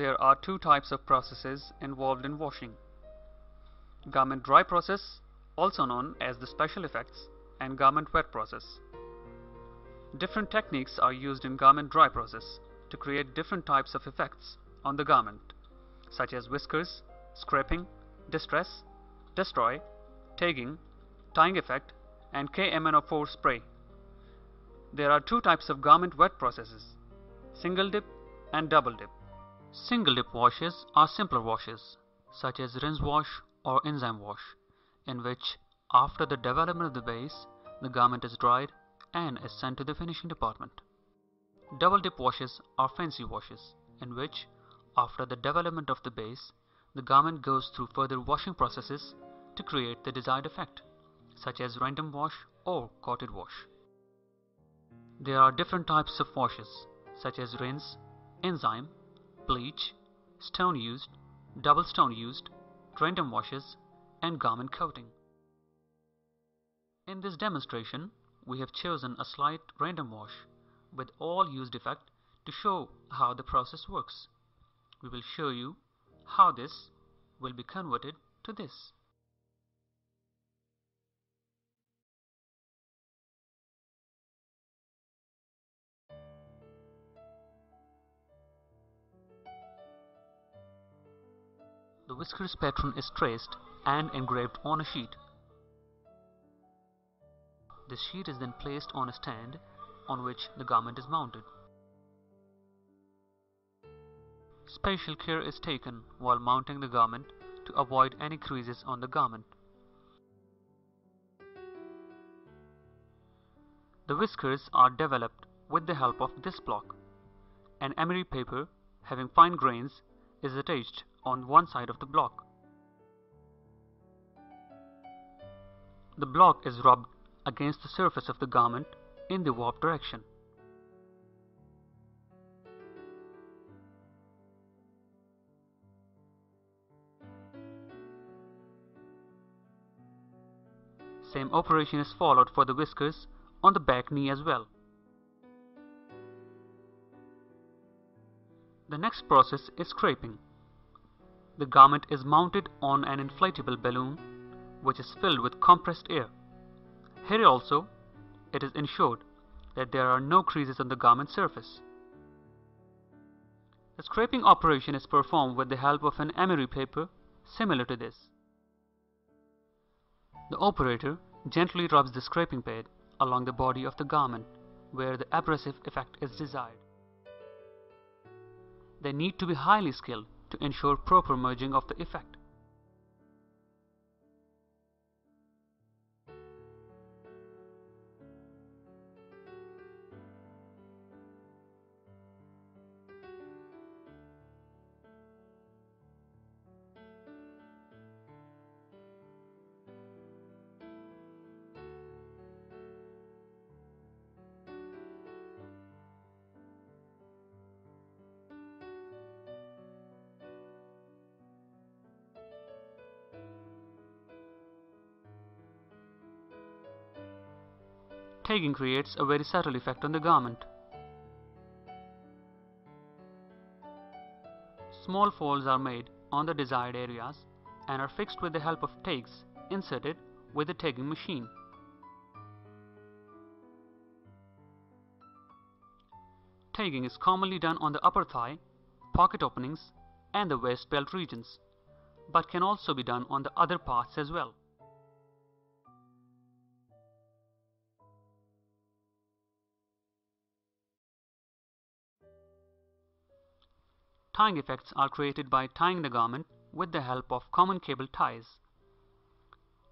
There are two types of processes involved in washing: garment dry process, also known as the special effects, and garment wet process. Different techniques are used in garment dry process to create different types of effects on the garment, such as whiskers, scraping, distress, destroy, tagging, tying effect, and KMNO4 spray. There are two types of garment wet processes: single dip and double dip. Single dip washes are simpler washes, such as rinse wash or enzyme wash, in which after the development of the base, the garment is dried and is sent to the finishing department. Double dip washes are fancy washes, in which after the development of the base, the garment goes through further washing processes to create the desired effect, such as random wash or coated wash. There are different types of washes, such as rinse, enzyme, bleach, stone used, double stone used, random washes, and garment coating. In this demonstration, we have chosen a slight random wash with all used effect to show how the process works. We will show you how this will be converted to this. The whiskers pattern is traced and engraved on a sheet. This sheet is then placed on a stand on which the garment is mounted. Special care is taken while mounting the garment to avoid any creases on the garment. The whiskers are developed with the help of this block. An emery paper having fine grains is attached on one side of the block. The block is rubbed against the surface of the garment in the warp direction. Same operation is followed for the whiskers on the back knee as well. The next process is scraping. The garment is mounted on an inflatable balloon which is filled with compressed air. Here also, it is ensured that there are no creases on the garment surface. The scraping operation is performed with the help of an emery paper similar to this. The operator gently rubs the scraping pad along the body of the garment where the abrasive effect is desired. They need to be highly skilled to ensure proper merging of the effect. Tagging creates a very subtle effect on the garment. Small folds are made on the desired areas and are fixed with the help of tags inserted with the tagging machine. Tagging is commonly done on the upper thigh, pocket openings, and the waist belt regions, but can also be done on the other parts as well. Tying effects are created by tying the garment with the help of common cable ties.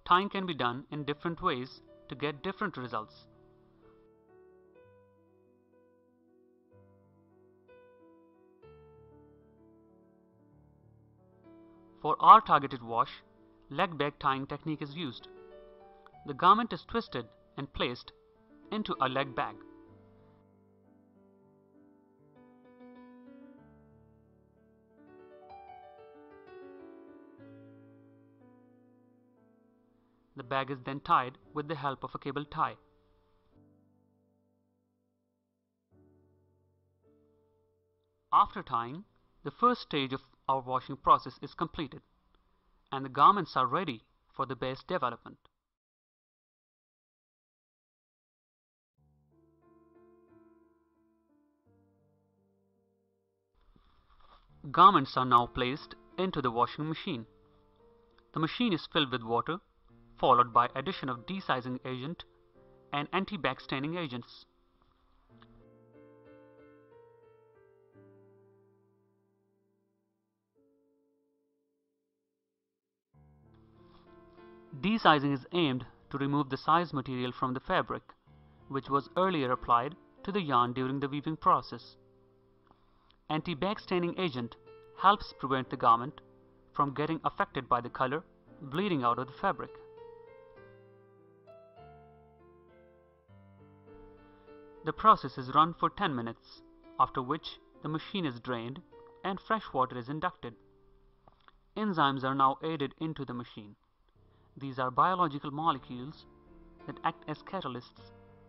Tying can be done in different ways to get different results. For our targeted wash, leg bag tying technique is used. The garment is twisted and placed into a leg bag. The bag is then tied with the help of a cable tie. After tying, the The first stage of our washing process is completed, and the garments are ready for the base development. Garments are now placed into the washing machine. The machine is filled with water, followed by addition of desizing agent and anti-back staining agents. Desizing is aimed to remove the size material from the fabric, which was earlier applied to the yarn during the weaving process. Anti-back staining agent helps prevent the garment from getting affected by the color bleeding out of the fabric. The process is run for 10 minutes, after which the machine is drained and fresh water is inducted. Enzymes are now added into the machine. These are biological molecules that act as catalysts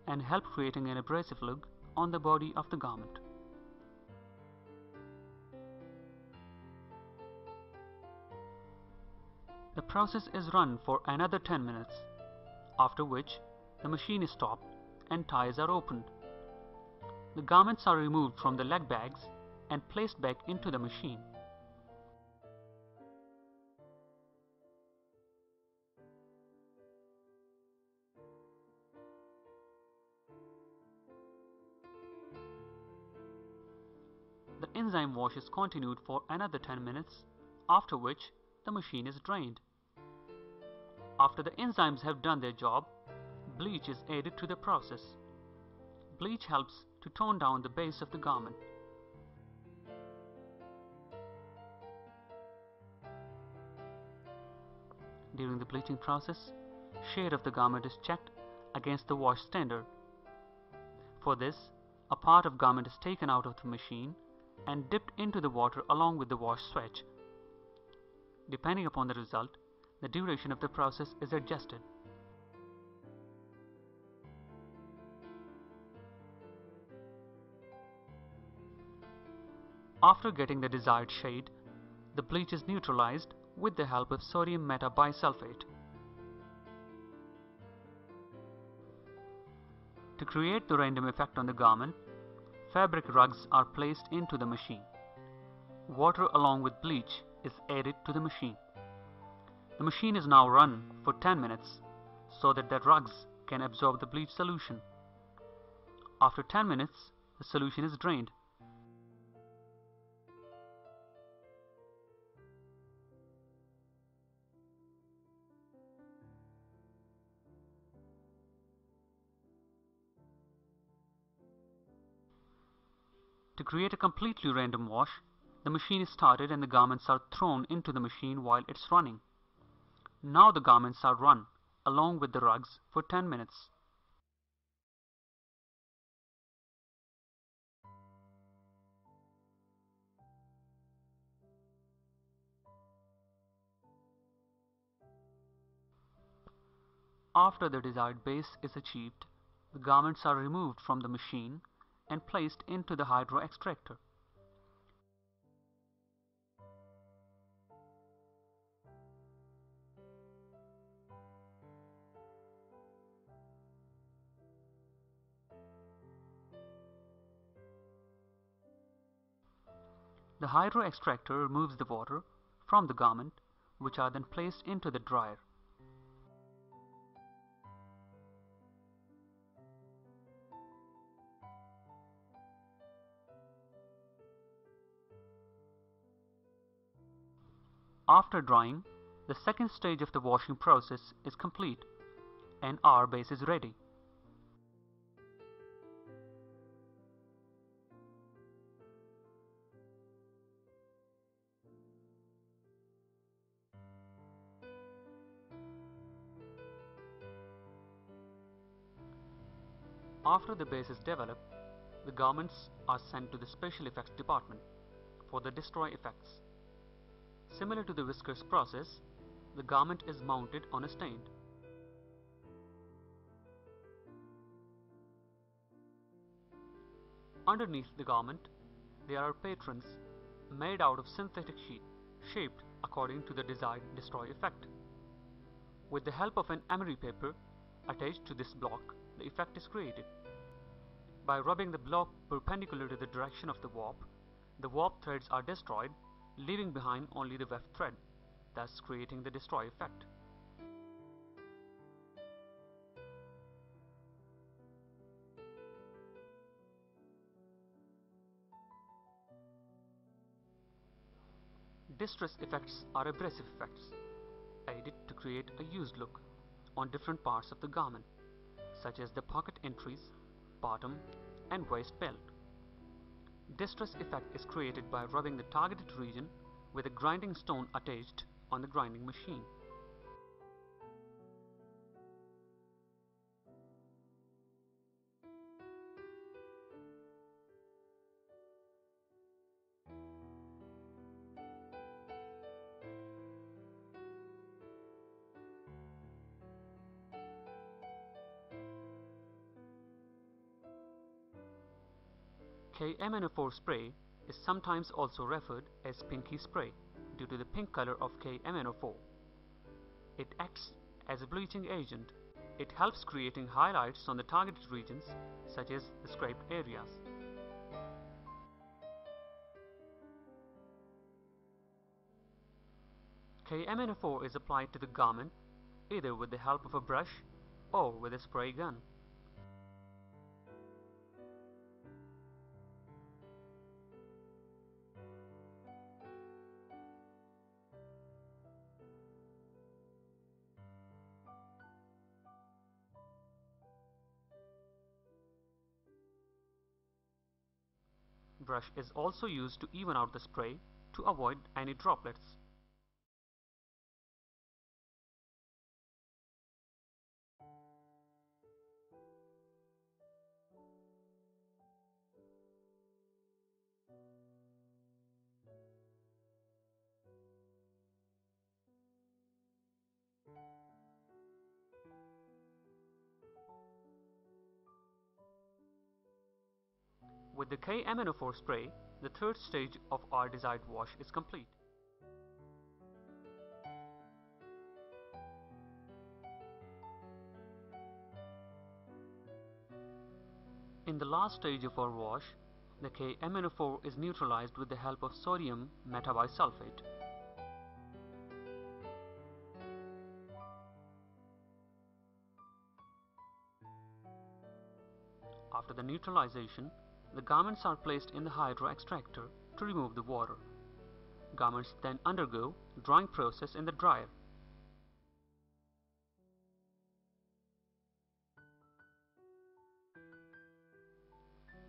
and help creating an abrasive look on the body of the garment. The process is run for another 10 minutes, after which the machine is stopped and ties are opened. The garments are removed from the leg bags and placed back into the machine. The enzyme wash is continued for another 10 minutes, after which the machine is drained. After the enzymes have done their job, bleach is added to the process. Bleach helps to tone down the base of the garment. During the bleaching process, shade of the garment is checked against the wash standard. For this, a part of garment is taken out of the machine and dipped into the water along with the wash swatch. Depending upon the result, the duration of the process is adjusted. After getting the desired shade, the bleach is neutralized with the help of sodium metabisulfate. To create the random effect on the garment, fabric rugs are placed into the machine. Water along with bleach is added to the machine. The machine is now run for 10 minutes so that the rugs can absorb the bleach solution. After 10 minutes, the solution is drained. To create a completely random wash, the machine is started and the garments are thrown into the machine while it's running. Now the garments are run along with the rugs for 10 minutes. After the desired base is achieved, the garments are removed from the machine and placed into the hydro extractor. The hydro extractor removes the water from the garment, which are then placed into the dryer. After drying, the second stage of the washing process is complete and our base is ready. After the base is developed, the garments are sent to the special effects department for the destroy effects. Similar to the whiskers process, the garment is mounted on a stand. Underneath the garment, there are patrons made out of synthetic sheet, shaped according to the desired destroy effect. With the help of an emery paper attached to this block, the effect is created. By rubbing the block perpendicular to the direction of the warp threads are destroyed, leaving behind only the weft thread, thus creating the destroy effect. Distress effects are abrasive effects, aided to create a used look on different parts of the garment, such as the pocket entries, bottom and waist belt. Distress effect is created by rubbing the targeted region with a grinding stone attached on the grinding machine. KMNO4 spray is sometimes also referred as pinky spray due to the pink color of KMNO4. It acts as a bleaching agent. It helps creating highlights on the targeted regions such as the scraped areas. KMNO4 is applied to the garment either with the help of a brush or with a spray gun. Brush is also used to even out the spray to avoid any droplets. With the KMNO4 spray, the third stage of our desired wash is complete. In the last stage of our wash, the KMNO4 is neutralized with the help of sodium metabisulfate. After the neutralization, the garments are placed in the hydro-extractor to remove the water. Garments then undergo drying process in the dryer.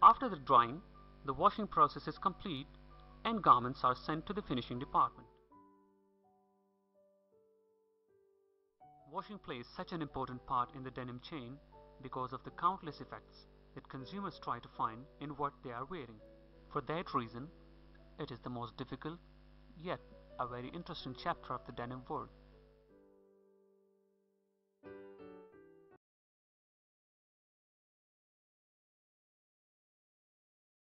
After the drying, the washing process is complete and garments are sent to the finishing department. Washing plays such an important part in the denim chain because of the countless effects that consumers try to find in what they are wearing. For that reason, it is the most difficult, yet a very interesting chapter of the denim world.